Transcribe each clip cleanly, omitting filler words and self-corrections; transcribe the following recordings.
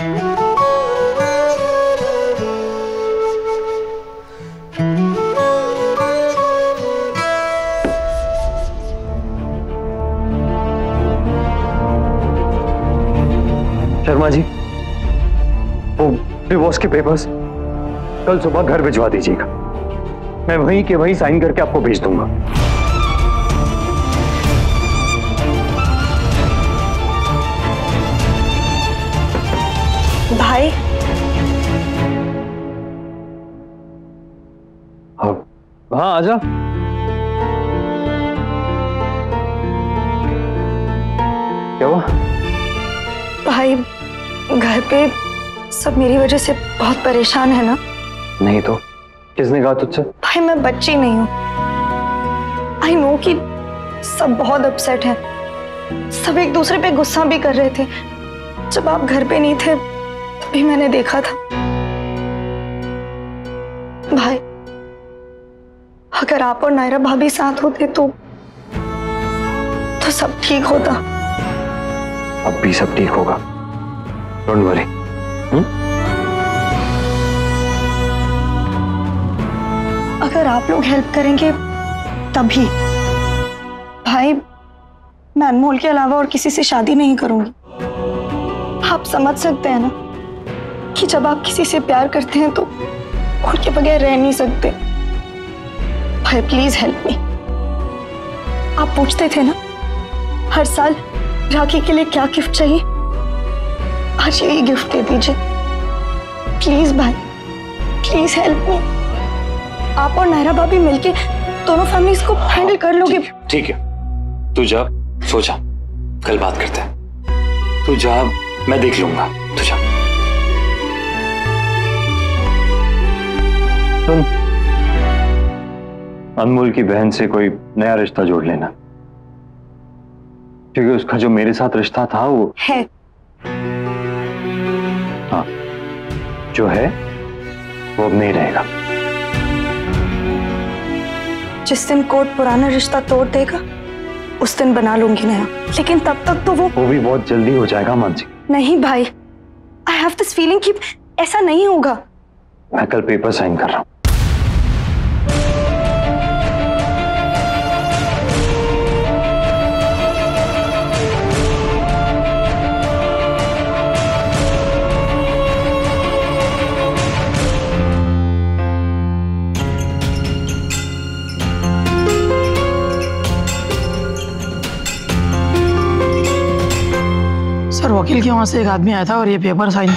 शर्मा जी, वो डिवोर्स के पेपर्स कल सुबह घर भिजवा दीजिएगा। मैं वहीं के वहीं साइन करके आपको भेज दूंगा। भाई, हाँ आजा। क्या हुआ? भाई, घर पे सब मेरी वजह से बहुत परेशान है ना? नहीं तो, किसने कहा तुझसे? भाई मैं बच्ची नहीं हूँ। आई नो कि सब बहुत अपसेट है, सब एक दूसरे पे गुस्सा भी कर रहे थे। जब आप घर पे नहीं थे तभी मैंने देखा था। भाई अगर आप और नायरा भाभी साथ होते तो सब ठीक होता। अब भी सब ठीक होगा, डोंट वरी। अगर आप लोग हेल्प करेंगे तभी। भाई मैं अनमोल के अलावा और किसी से शादी नहीं करूंगी। आप समझ सकते हैं ना कि जब आप किसी से प्यार करते हैं तो उनके बगैर रह नहीं सकते। भाई प्लीज हेल्प मी। आप पूछते थे ना हर साल राखी के लिए क्या गिफ्ट चाहिए, आज यही गिफ्ट दे दीजिए प्लीज। भाई प्लीज हेल्प मी। आप और नायरा भाभी मिलके दोनों फैमिलीज को हैंडल कर लोगे। ठीक है, तू जा, सोचा कल बात करते हैं। तू जा, मैं देख लूंगा। तू जा। तुम अनमोल की बहन से कोई नया रिश्ता जोड़ लेना, क्योंकि उसका जो मेरे साथ रिश्ता था वो है। हाँ, जो है वो अब नहीं रहेगा। जिस दिन कोर्ट पुराना रिश्ता तोड़ देगा उस दिन बना लूंगी नया, लेकिन तब तक तो वो भी बहुत जल्दी हो जाएगा मानसी। नहीं भाई, आई हैव दिस फीलिंग कि ऐसा नहीं होगा। मैं कल पेपर साइन कर रहा हूँ। सर, वकील के वहां से एक आदमी आया था और ये पेपर साइन।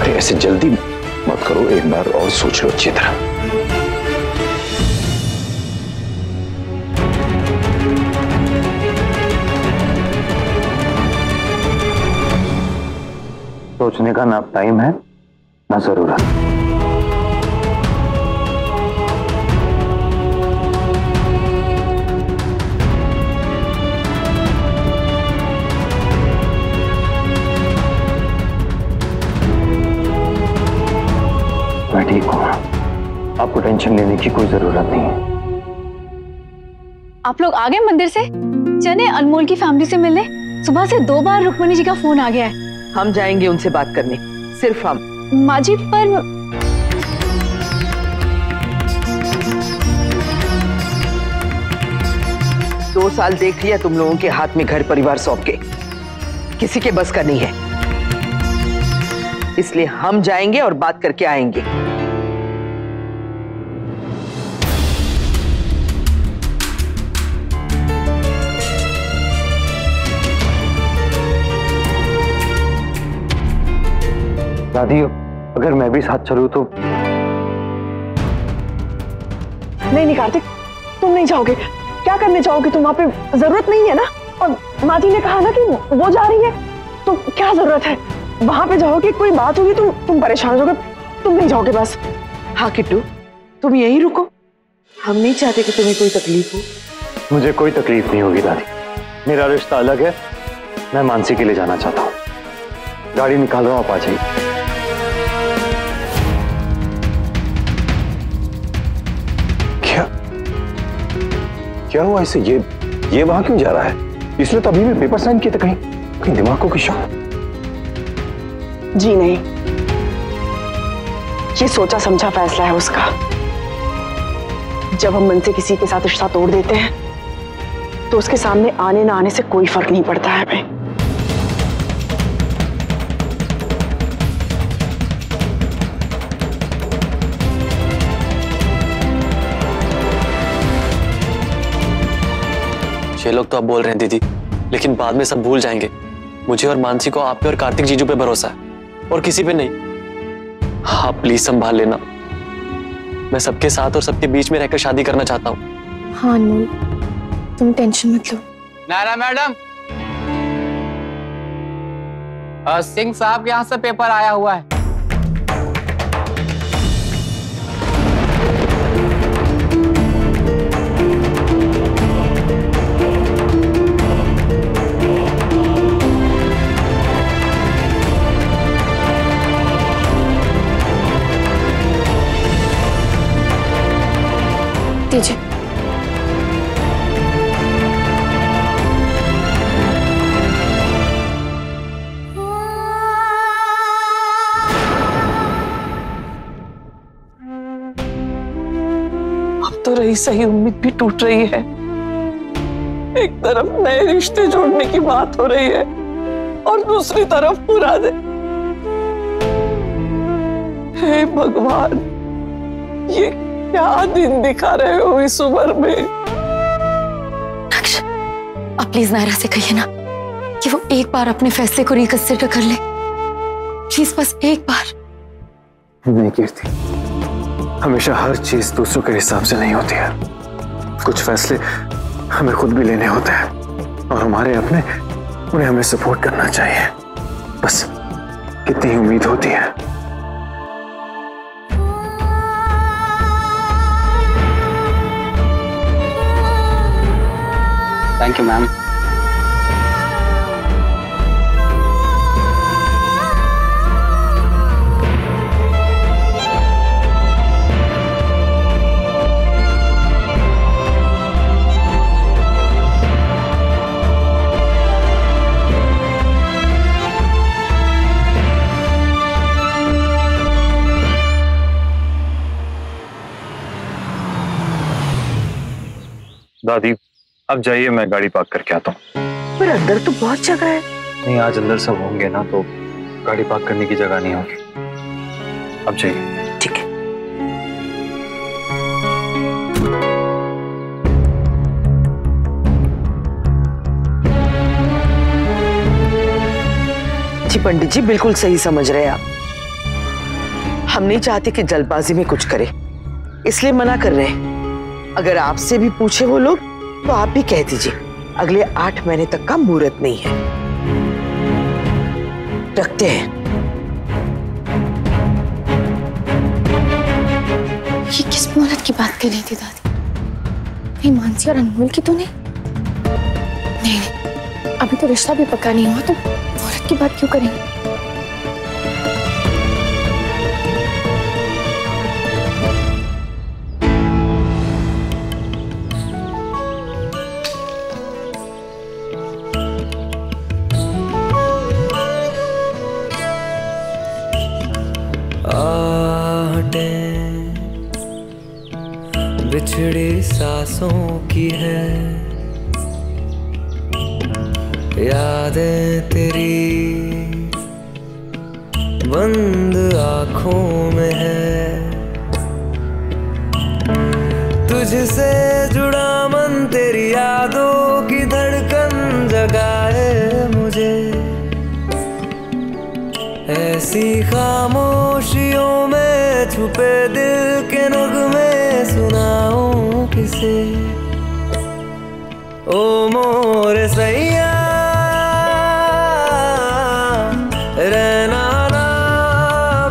अरे ऐसे जल्दी मत करो, एक बार और सोच लो अच्छी तरह। सोचने का ना टाइम है ना जरूरत। मैं ठीक हूँ, आपको टेंशन लेने की कोई जरूरत नहीं है। आप लोग आ गए मंदिर से? चले अनमोल की फैमिली से मिलने। सुबह से 2 बार रुक्मिणी जी का फोन आ गया है। हम जाएंगे उनसे बात करने, सिर्फ हम। माँ जी पर दो साल देख लिया तुम लोगों के हाथ में घर परिवार सौंप के, किसी के बस का नहीं है। इसलिए हम जाएंगे और बात करके आएंगे। दादी, अगर मैं भी साथ चलूं तो? नहीं नहीं कार्तिक, तुम नहीं जाओगे। क्या करने जाओगे तुम? वहां पे जरूरत नहीं है ना। और माँ जी ने कहा ना कि वो जा रही है, तो क्या जरूरत है? वहां पे जाओगे, कोई बात होगी, तुम परेशान हो जाओगे। तुम नहीं जाओगे बस। हाँ किट्टू, तुम यहीं रुको। हम नहीं चाहते कि तुम्हें कोई तकलीफ हो। मुझे कोई तकलीफ नहीं होगी दादी, मेरा रिश्ता अलग है। मैं मानसी के लिए जाना चाहता हूँ। गाड़ी निकाल रहा हूँ, आप आ जाइए। क्या क्या हुआ इससे? ये वहां क्यों जा रहा है? इसने तो अभी भी पेपर साइन किए थे। कहीं दिमाग को किशोर जी नहीं, ये सोचा समझा फैसला है उसका। जब हम मन से किसी के साथ रिश्ता तोड़ देते हैं तो उसके सामने आने ना आने से कोई फर्क नहीं पड़ता है हमें। ये लोग तो अब बोल रहे हैं दीदी, लेकिन बाद में सब भूल जाएंगे। मुझे और मानसी को आप पे और कार्तिक जीजू पे भरोसा है और किसी पे नहीं। हाँ प्लीज संभाल लेना। मैं सबके साथ और सबके बीच में रहकर शादी करना चाहता हूँ। हाँ अनमोल, तुम टेंशन मत लो। नायरा मैडम, सिंह साहब के यहाँ से पेपर आया हुआ है। दीजिए। अब तो रही सही उम्मीद भी टूट रही है। एक तरफ नए रिश्ते जोड़ने की बात हो रही है और दूसरी तरफ पुराने। हे भगवान, ये क्या दिन दिखा रहे हो इस उम्र में। अक्षय, आप प्लीज नायरा से कहिए ना कि वो एक बार अपने फैसले को रिकंसिडर कर ले। प्लीज बस एक बार। नहीं कीर्ति, हमेशा हर चीज दूसरों के हिसाब से नहीं होती है। कुछ फैसले हमें खुद भी लेने होते हैं और हमारे अपने उन्हें हमें सपोर्ट करना चाहिए। बस कितनी उम्मीद होती है। Thank you ma'am. दादी अब जाइए, मैं गाड़ी पार्क करके आता हूँ। पर अंदर तो बहुत जगह है। नहीं, आज अंदर सब होंगे ना तो गाड़ी पार्क करने की जगह नहीं होगी। अब जाइए। ठीक है। जी पंडित जी, बिल्कुल सही समझ रहे हैं आप। हम नहीं चाहते कि जल्दबाजी में कुछ करे, इसलिए मना कर रहे हैं। अगर आपसे भी पूछे वो लोग तो आप भी कह दीजिए अगले 8 महीने तक का मुहूर्त नहीं है। रखते हैं। ये किस मुहूर्त की बात कर रही थी दादी? मानसी और अनमोल की तो नहीं? नहीं, अभी तो रिश्ता भी पक्का नहीं हुआ तो मुहूर्त की बात क्यों करेंगे? बिछड़ी सांसों की है यादें तेरी, बंद आँखों में है। तुझसे जुड़ा मन तेरी यादों की धड़कन जगाए मुझे। ऐसी खामोशियों में छुपे दिल के नगमे सुनाऊं किसे। ओ मोर सैया रहना ना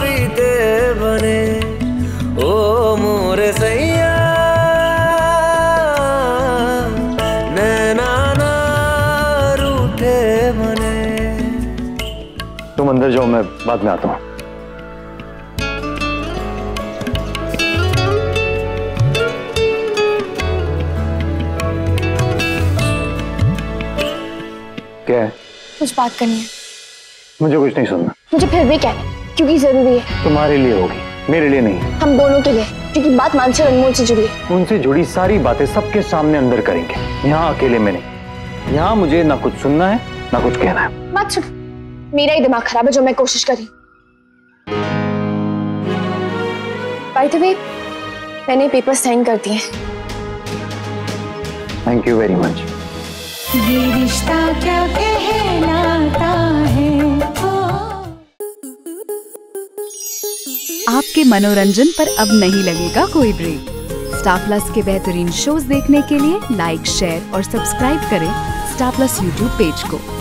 बीते बने। ओ मोर सैया नैना ना रूठे बने। तुम अंदर जाओ, मैं बाद में आता हूँ। कुछ बात करनी है। मुझे कुछ नहीं सुनना। मुझे फिर भी कहना क्योंकि जरूरी है। तुम्हारे लिए होगी, मेरे लिए नहीं। हम दोनों के लिए, क्योंकि बात मानसी और अनमोल से जुड़ी है। उनसे जुड़ी सारी बातें सबके सामने अंदर करेंगे, यहाँ अकेले में नहीं। यहाँ मुझे ना कुछ सुनना है ना कुछ कहना है। मत सुन, मेरा ही दिमाग खराब है जो मैं कोशिश करी। बाय द वे, मैंने पेपर साइन कर दिए। Thank you very much. ये रिश्ता क्या कहलाता है। आपके मनोरंजन पर अब नहीं लगेगा कोई ब्रेक। स्टार प्लस के बेहतरीन शोज देखने के लिए लाइक, शेयर और सब्सक्राइब करें स्टार प्लस यूट्यूब पेज को।